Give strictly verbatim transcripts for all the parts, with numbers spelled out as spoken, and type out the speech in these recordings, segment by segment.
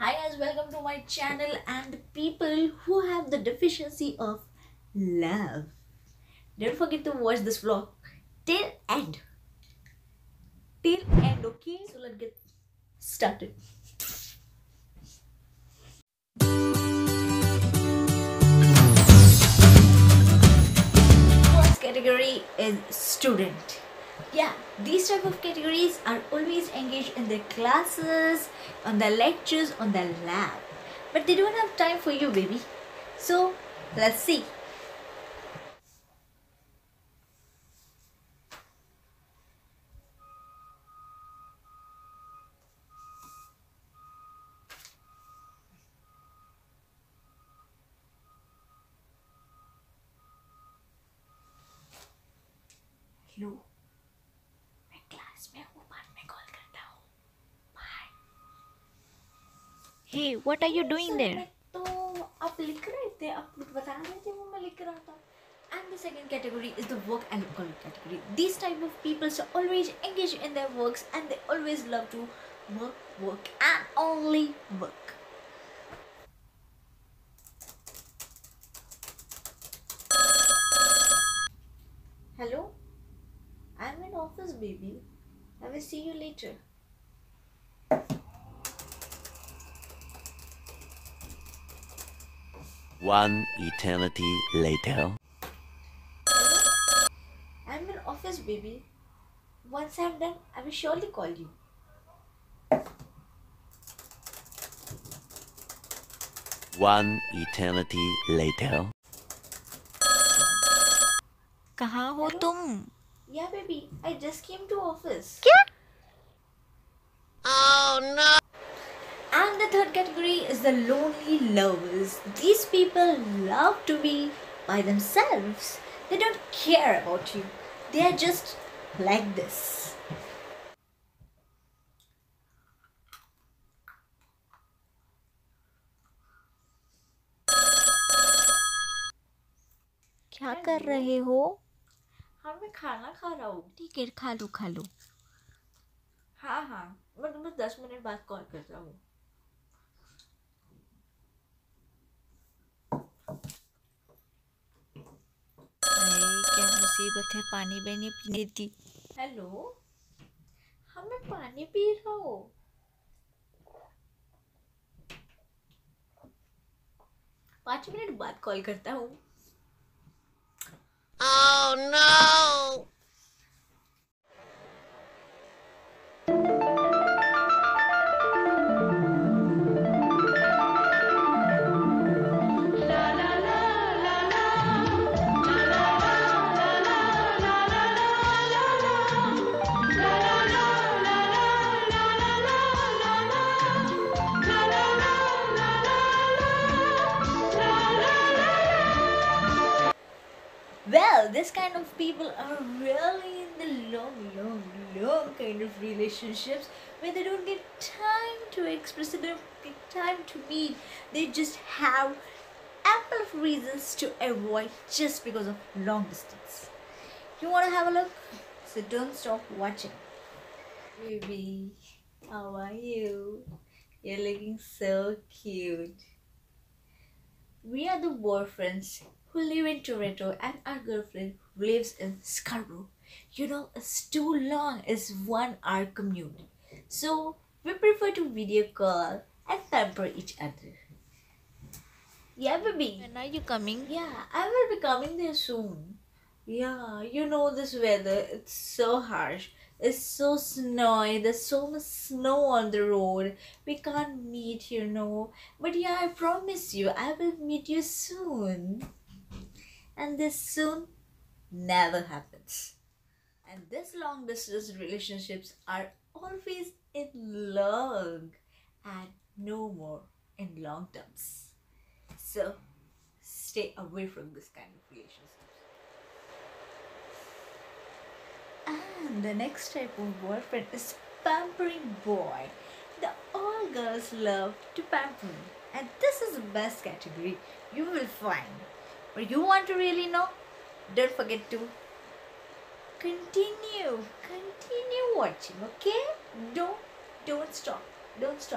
Hi guys, welcome to my channel. And people who have the deficiency of love, don't forget to watch this vlog till end. Till end, okay? So let's get started. First category is student. Yeah, these type of categories are always engaged in their classes, on their lectures, on their lab, but they don't have time for you, baby. So let's see. Hello. Hey, what are you doing there? And the second category is the work and college category. These type of people are always engaged in their works and they always love to work, work and only work. Hello? I'm in office, baby. I will see you later. One eternity later. Hello? I'm in office, baby. Once I'm done, I will surely call you. One eternity later. Kaha ho tum? Yeah, baby. I just came to office. Kya? Oh no! And the third category is the lonely lovers. These people love to be by themselves. They don't care about you. They are just like this. क्या कर रहे हो? हाँ मैं खाना खा रहा हूँ. ठीक है खा लो खा लो. हाँ हाँ मैं तुम्हें दस मिनट बाद कॉल कर रहा हूँ. पानी मैंने पीने दी. हेलो हाँ मैं पानी पी रहा हूँ. पाँच मिनट बाद कॉल करता हूँ. oh, no! Well, this kind of people are really in the long, long, long kind of relationships where they don't get time to express, they don't get time to meet. They just have ample of reasons to avoid just because of long distance. You want to have a look? So don't stop watching. Baby, how are you? You're looking so cute. We are the boyfriends who live in Toronto and our girlfriend who lives in Scarborough. You know, it's too long, it's one hour commute. So we prefer to video call and pamper each other. Yeah, baby. When are you coming? Yeah, I will be coming there soon. Yeah, you know this weather, it's so harsh. It's so snowy, there's so much snow on the road. We can't meet, you know. But yeah, I promise you, I will meet you soon. And this soon never happens. And these long distance relationships are always in long and no more in long terms. So stay away from this kind of relationships. And the next type of boyfriend is pampering boy. The all girls love to pamper. And this is the best category you will find. But you want to really know? Don't forget to continue, continue watching, okay? Don't, don't stop, don't stop.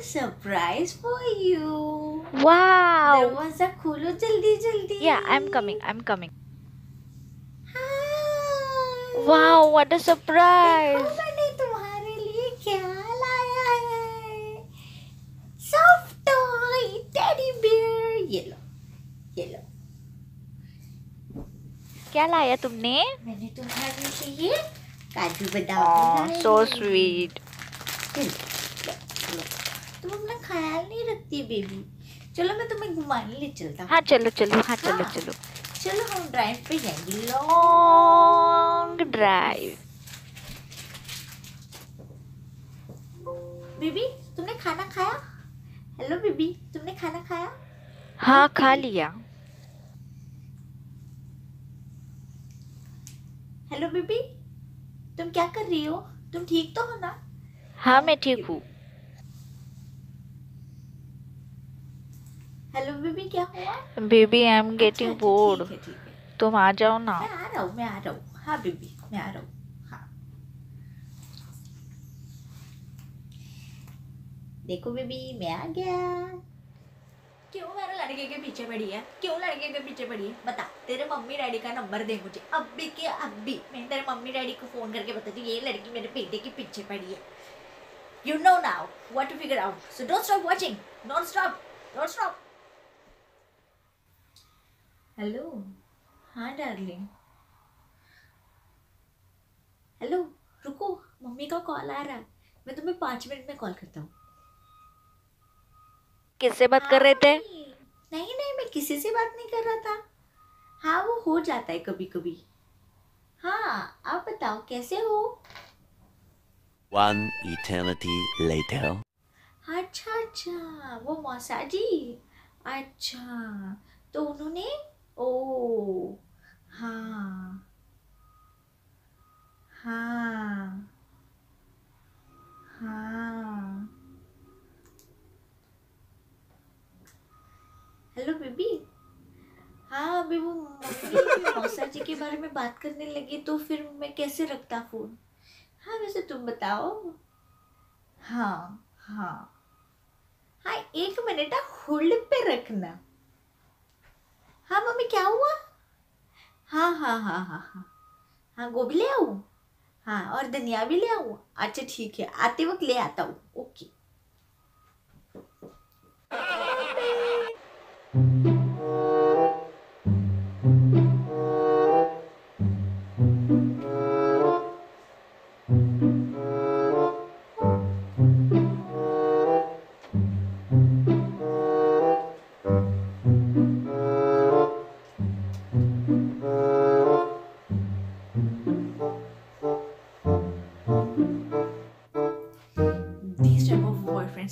a surprise for you. Wow. There was a kholo jaldi jaldi. Yeah, I'm coming. I'm coming. Hi. Wow, what a surprise. देखो मैंने तुम्हारे लिए क्या लाया है? Soft toy, teddy bear. ये लो, ये लो. क्या लाया तुमने? मैंने तुम्हारे लिए ये काजू बादाम लाया. So sweet. तुम अपना ख्याल नहीं रखती बेबी. चलो मैं तुम्हें घुमाने ले चलता हूँ. हाँ चलो चलो. हाँ चलो चलो. चलो हम ड्राइव पे जाएंगे. Long drive. बेबी तुमने खाना खाया? हेलो बेबी तुमने खाना खाया? हाँ खा लिया. हेलो बेबी तुम क्या कर रही हो? तुम ठीक तो हो ना? हाँ मैं ठीक हूँ. हेलो बेबी क्या हुआ? Baby I am getting bored. तुम आ जाओ ना. मैं आ रहा हूँ मैं आ रहा हूँ. हाँ बेबी मैं आ रहा हूँ. हाँ देखो बेबी मैं आ गया. क्यों मेरे लड़के के पीछे पड़ी है? क्यों लड़के के पीछे पड़ी है? बता. तेरे मम्मी डैडी का नंबर दे मुझे अभी के अभी. मैं तेरे मम्मी डैडी को फोन करके बता दूँ ये लड़की मेरे बेटे के पीछे पड़ी है. You know now what to figure out. So don't stop watching. Don't stop don't stop. Hello. हाँ डार्लिंग. हेलो रुको मम्मी का कॉल आ रहा है. मैं तुम्हें पाँच मिनट में कॉल करता हूँ. किससे बात हाँ, कर रहे थे? नहीं नहीं मैं किसी से बात नहीं कर रहा था. हाँ वो हो जाता है कभी कभी. हाँ आप बताओ कैसे हो? One eternity later. अच्छा अच्छा वो मौसा जी. अच्छा तो उन्होंने ओ हाँ हाँ हाँ. Hello baby. हाँ अभी वो मौसा जी के बारे में बात करने लगी तो फिर मैं कैसे रखता फोन. हाँ वैसे तुम बताओ. हाँ हाँ हाँ एक मिनट होल्ड पे रखना. हाँ मम्मी क्या हुआ? हाँ हाँ हाँ हाँ हाँ हाँ गोभी ले आऊँ. हाँ और धनिया भी ले आऊँ. अच्छा ठीक है आते वक्त ले आता हूँ. Okay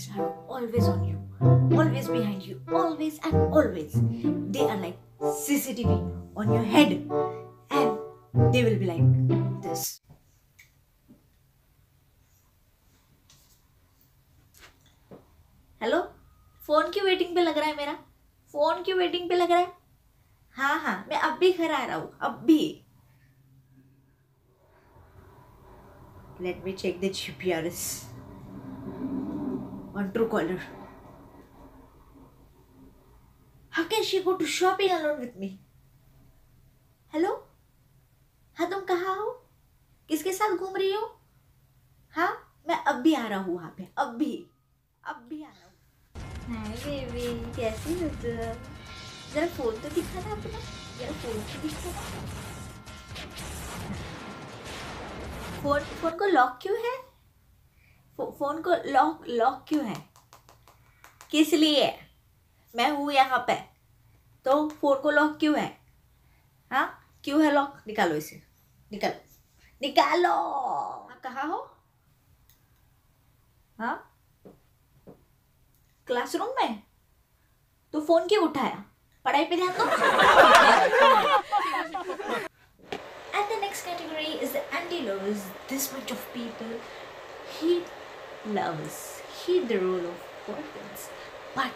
are always on you, always behind you, always and always. They are like C C T V on your head and they will be like this. Hello phone की वेटिंग पे लग रहा है मेरा. फोन की waiting पे लग रहा है. हाँ हाँ मैं अब भी घर आ रहा हूँ अब भी. Let me check the G P R S. On true caller. How can she go to shopping alone with me? Hello? हाँ तुम कहाँ हो? किसके साथ घूम रही हो? हाँ मैं अब भी आ रहा हूँ वहाँ पे अब भी अब भी आ रहा हूँ. हाय बेबी कैसी हो तुम? जरा फोन तो दिखाना अपना. जरा फोन तो दिखाना. फोन फोन को लॉक क्यों है? फोन को लॉक लॉक क्यों है? किस लिए? मैं हूँ यहाँ पे तो फोन को लॉक क्यों है? हाँ क्यों है लॉक? निकालो इसे निकालो निकालो. हाँ कहाँ हो? हाँ क्लासरूम में. तो फोन क्यों उठाया? पढ़ाई पे ध्यान दो. And the next category is the anti-lovers. This bunch of people hate lovers, hate the role of boyfriends, but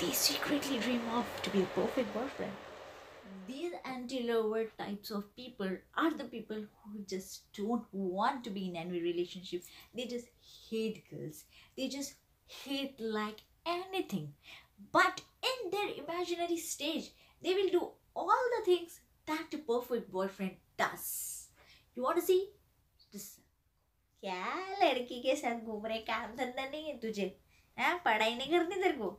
they secretly dream of to be a perfect boyfriend. These anti-lover types of people are the people who just don't want to be in any relationship. They just hate girls. They just hate like anything, but in their imaginary stage, they will do all the things that a perfect boyfriend does. You want to see? Listen. क्या लड़की के साथ घूम रहे, काम धंधा नहीं है तुझे, हाँ पढ़ाई नहीं करनी तेरे को,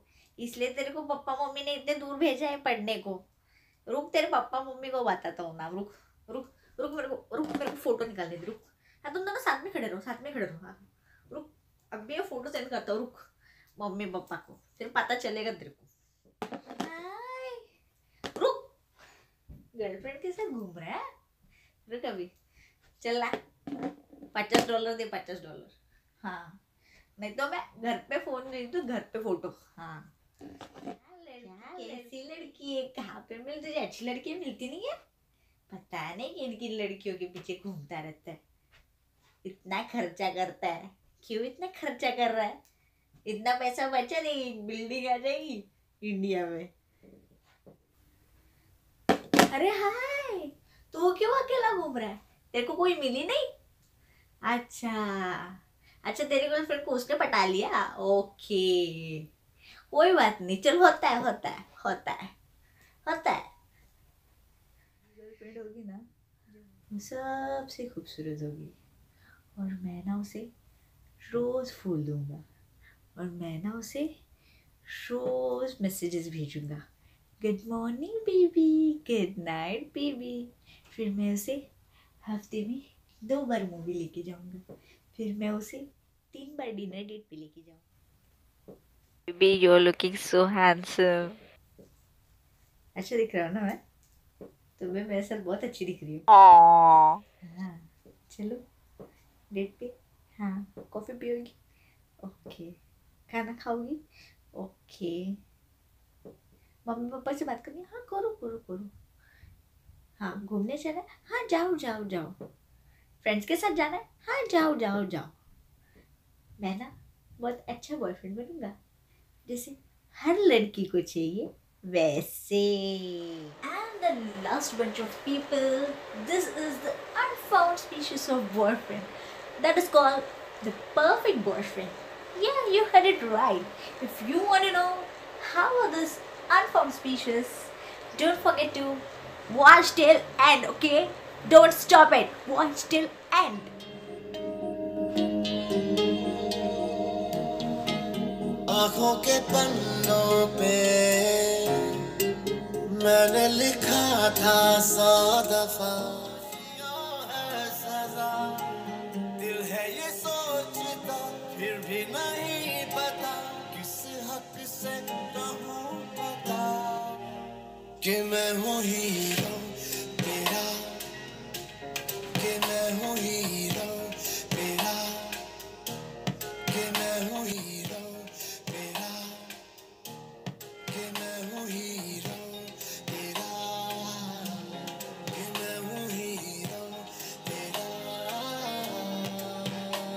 इसलिए तेरे को पप्पा मम्मी ने इतने दूर भेजा है पढ़ने को। रुक, तेरे पप्पा मम्मी को बताता हूँ ना। रुक रुक रुक मेरे को रुक मेरे को फोटो निकालने दे। रुक, हाँ तुम दोनों साथ में खड़े रहो, साथ में खड़े रहो। हाँ रुक, अब मैं फोटो सेंड करता हूँ। रुक, मम्मी पापा को तेरे पता चलेगा तेरे को। हाय, रुक, गर्लफ्रेंड के साथ घूम रहा है, रुक अभी, चल ना पचास डॉलर दे, पचास डॉलर। हाँ नहीं तो मैं घर पे फोन नहीं तो घर पे फोटो। हाँ कैसी लड़की है, कहाँ पे मिल, तुझे अच्छी लड़की मिलती नहीं है, पता नहीं किन किन लड़कियों के पीछे घूमता रहता है, इतना खर्चा करता है। क्यों इतना खर्चा कर रहा है, इतना पैसा बचा नहीं, बिल्डिंग आ जाएगी इंडिया में। अरे हाय, तू क्यों अकेला घूम रहा है, तेरे को कोई मिली नहीं? अच्छा अच्छा तेरे गर्लफ्रेंड को उसने पटा लिया, ओके कोई बात नहीं, चल होता है होता है होता है होता है। गर्लफ्रेंड होगी ना सबसे खूबसूरत होगी, और मैं ना उसे रोज़ फूल दूंगा, और मैं ना उसे रोज़ मैसेजेस भेजूंगा, good morning baby, good night baby. फिर मैं उसे हफ्ते में दो बार मूवी लेके जाऊंगा, फिर मैं उसे तीन बार डिनर डेट पे लेके जाऊंगा। Baby you are looking so handsome. अच्छा दिख रहा हूँ ना मैं, तो मैं मेरे साथ बहुत अच्छी दिख रही हूँ। हाँ चलो डेट पे। हाँ कॉफ़ी पियोगी? ओके। खाना खाओगी? ओके। मम्मी पापा से बात करनी? हाँ करो करो करो। हाँ घूमने चला? हाँ जाओ जाओ जाओ। फ्रेंड्स के साथ जाना है? हाँ जाओ जाओ जाओ। मैं ना बहुत अच्छा बॉयफ्रेंड बनूंगा, जैसे हर लड़की को चाहिए वैसे। And the last bunch of people, this is the unfound species of boyfriend that is called the perfect boyfriend. Yeah, you heard it right. If you want to know how are this unfound species, don't forget to watch till end, okay? Don't stop it. Watch till end. आँखों के पन्नों पे मैंने लिखा था सौ दफा, है सजा दिल है ये सोचता फिर भी नहीं पता किस हक से कहूँ पता कि मैं हूँ हीरो तेरा, कि मैं हूँ हीरो तेरा, कि मैं हूँ हीरो तेरा, कि मैं हूँ हीरो तेरा, कि मैं हूँ हीरो तेरा।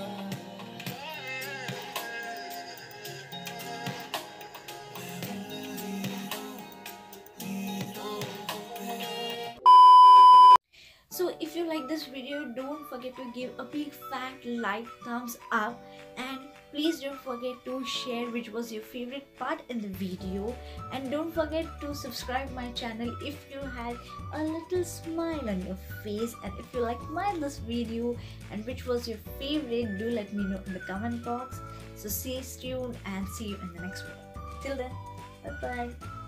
So if you like this video, don't forget to give a big fat like, thumbs up, and please don't forget to share which was your favorite part in the video, and don't forget to subscribe my channel if you had a little smile on your face. And if you like my this video and which was your favorite, do let me know in the comment box. So stay tuned and see you in the next one. Till then, bye bye.